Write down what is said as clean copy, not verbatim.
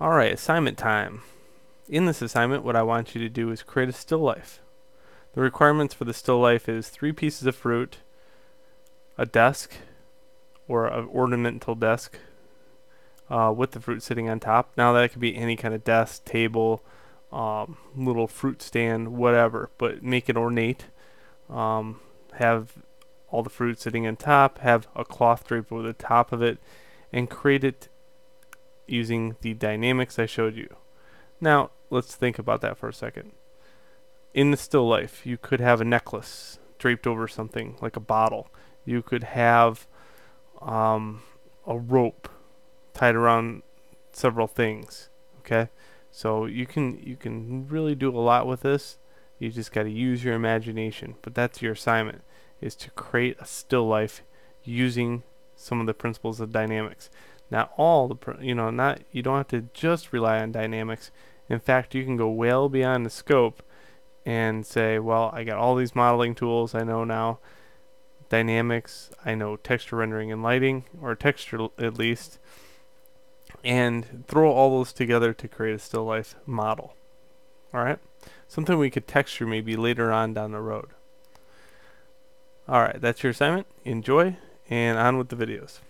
Alright, assignment time. In this assignment, what I want you to do is create a still life. The requirements for the still life is 3 pieces of fruit, a desk, or an ornamental desk with the fruit sitting on top. Now that could be any kind of desk, table, little fruit stand, whatever, but make it ornate. Have all the fruit sitting on top, have a cloth draped over the top of it, and create it using the dynamics I showed you. Now let's think about that for a second. In the still life, you could have a necklace draped over something like a bottle. You could have a rope tied around several things. Okay, so you can really do a lot with this. You just got to use your imagination. But that's your assignment, is to create a still life using some of the principles of dynamics. Not all the, you don't have to just rely on dynamics. In fact, you can go well beyond the scope and say, well, I got all these modeling tools. I know now dynamics. I know texture rendering and lighting, or texture at least, and throw all those together to create a still life model. All right, something we could texture maybe later on down the road. All right, that's your assignment. Enjoy, and on with the videos.